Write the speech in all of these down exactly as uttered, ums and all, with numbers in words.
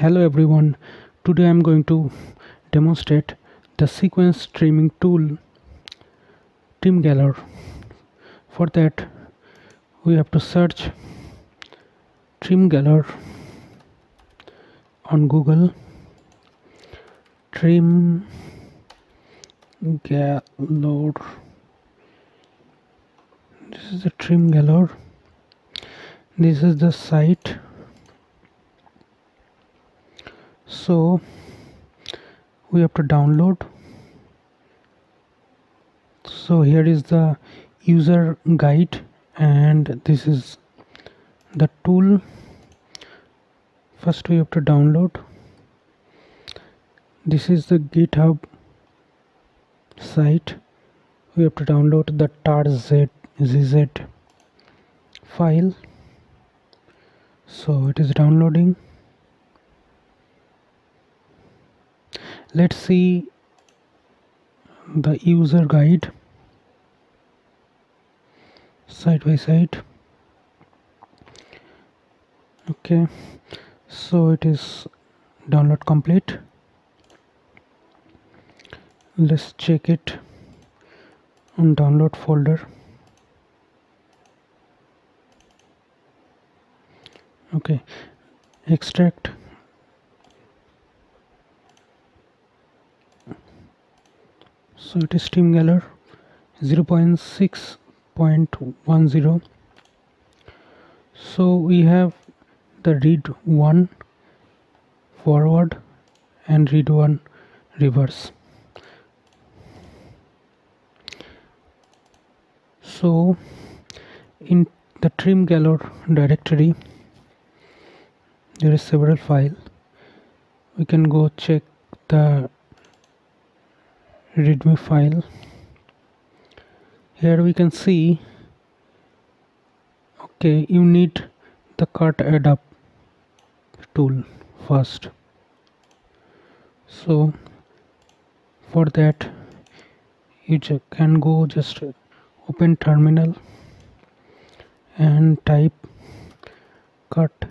Hello everyone, today I'm going to demonstrate the sequence trimming tool TrimGalore. For that we have to search TrimGalore on Google. TrimGalore, this is the TrimGalore, this is the site. So we have to download. So here is the user guide and this is the tool. First we have to download. This is the GitHub site. We have to download the tar Z Z file. So it is downloading. Let's see the user guide side by side. Okay, so it is download complete. Let's check it on download folder. Okay, extract. So it is TrimGalore zero point six point one zero. So we have the read one forward and read one reverse. So in the TrimGalore directory there is several file. We can go check the readme file. Here we can see, okay, you need the cutadapt tool first. So for that you can go just open terminal and type cutadapt.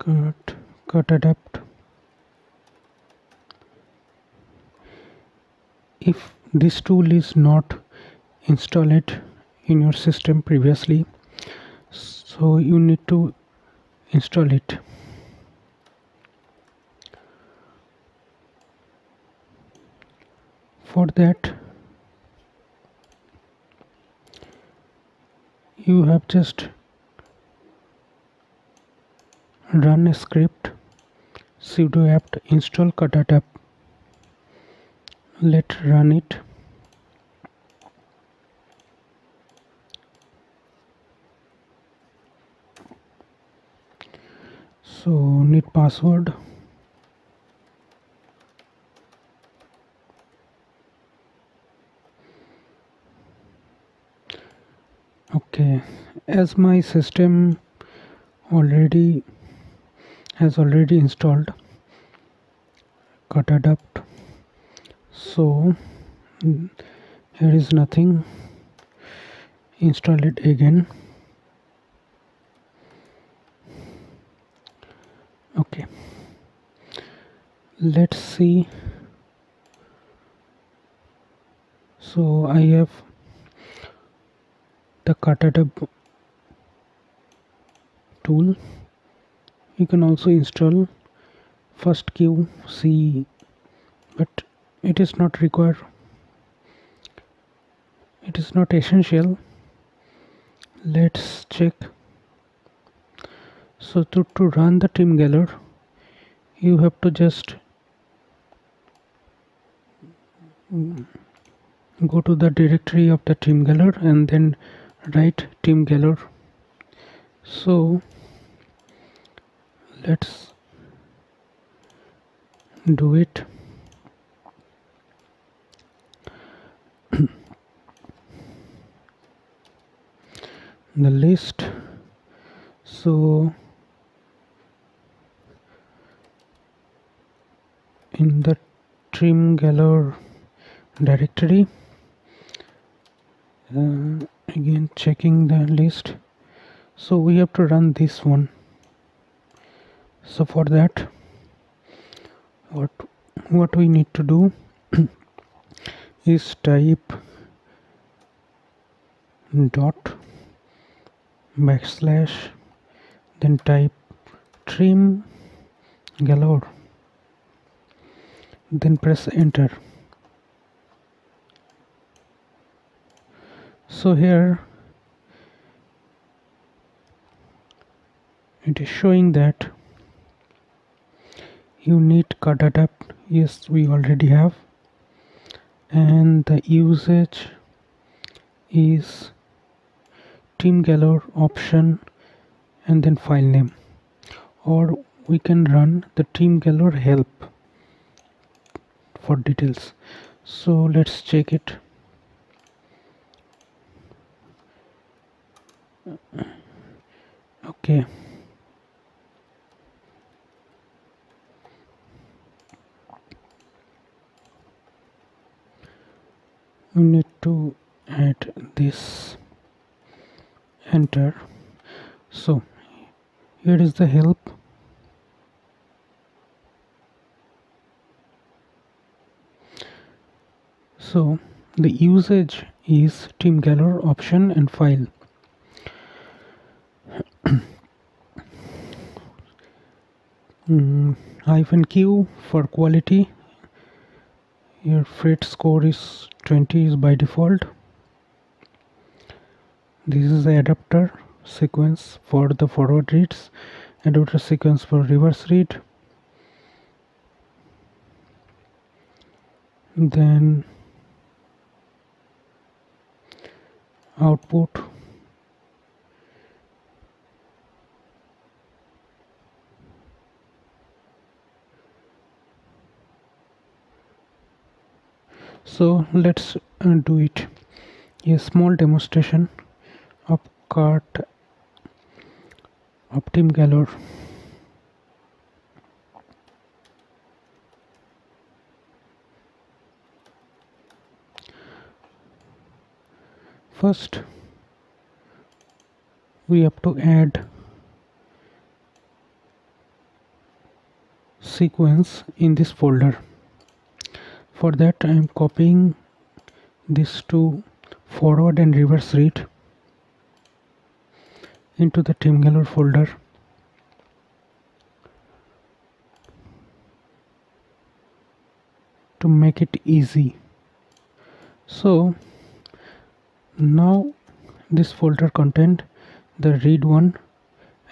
Cut, cutadapt. If this tool is not installed in your system previously, so you need to install it. For that you have just run a script sudo apt install cutadapt. Let's run it. So need password. Okay, as my system already has already installed cutadapt, so here is nothing. Install it again. Okay, let's see. So I have the cutadapt tool. You can also install first Q C, but it is not required. It is not essential. Let's check. So to, to run the TrimGalore, you have to just go to the directory of the TrimGalore and then write TrimGalore. So let's do it. The list. So in the TrimGalore directory. Uh, again checking the list, so we have to run this one. So for that, what what we need to do is type dot backslash, then type trim galore, then press enter. So here it is showing that you need cutadapt. Yes, we already have, and the usage is TrimGalore option and then file name, or we can run the TrimGalore help for details. So let's check it. Okay, we need to add this, enter. So here is the help. So the usage is TrimGalore option and file. mm, hyphen Q for quality. Your freight score is twenty is by default. This is the adapter sequence for the forward reads, adapter sequence for reverse read. Then output. So let's uh, do it. A small demonstration of cart of TrimGalore. First, we have to add sequence in this folder. For that, I am copying this to forward and reverse read into the TrimGalore folder. To make it easy. So now this folder contains the read one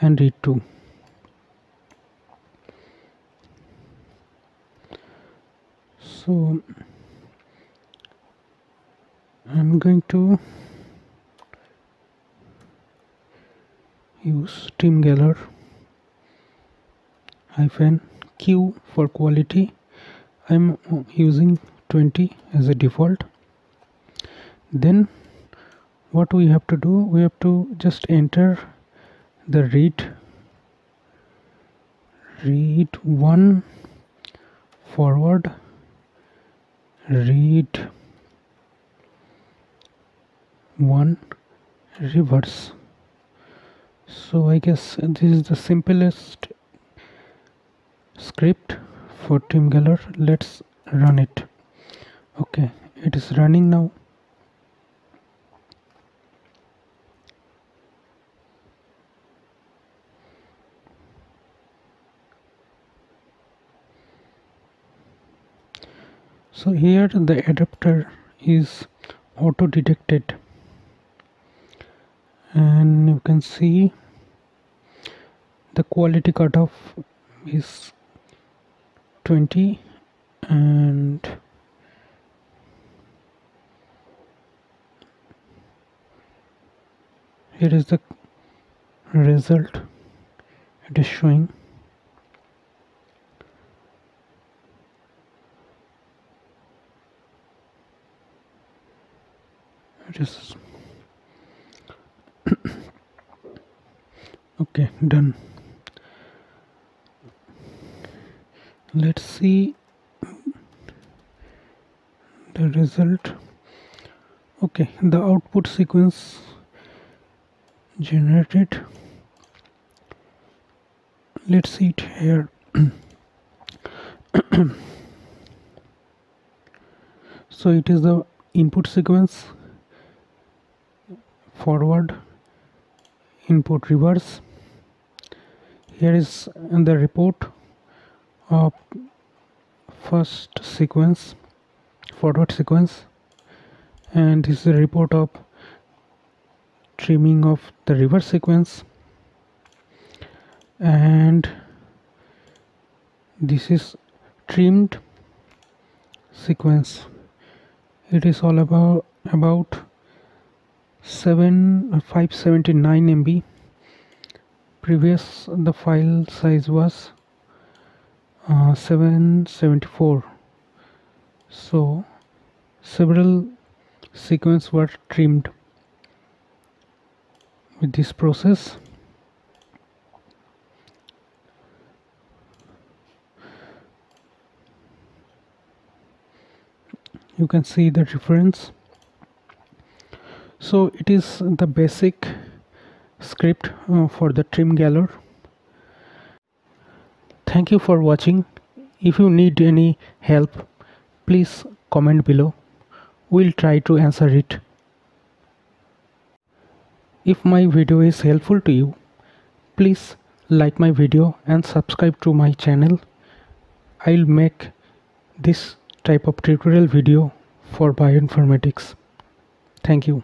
and read two. So I'm going to use TrimGalore hyphen Q for quality. I'm using twenty as a default. Then what we have to do, we have to just enter the read read one forward read one reverse. So I guess this is the simplest script for TrimGalore. Let's run it. Okay, it is running now. So here the adapter is auto detected, and you can see the quality cutoff is twenty and here is the result it is showing. Just okay, done. Let's see the result. Okay, the output sequence generated. Let's see it here. So it is the input sequence, forward, input reverse. Here is the report of first sequence, forward sequence, and this is a report of trimming of the reverse sequence, and this is trimmed sequence. It is all about about seven five seventy-nine M B. Previous the file size was uh, seven seventy-four, so several sequence were trimmed with this process. You can see the difference. So it is the basic script uh, for the TrimGalore. Thank you for watching. If you need any help, please comment below. We'll try to answer it. If my video is helpful to you, please like my video and subscribe to my channel. I'll make this type of tutorial video for bioinformatics. Thank you.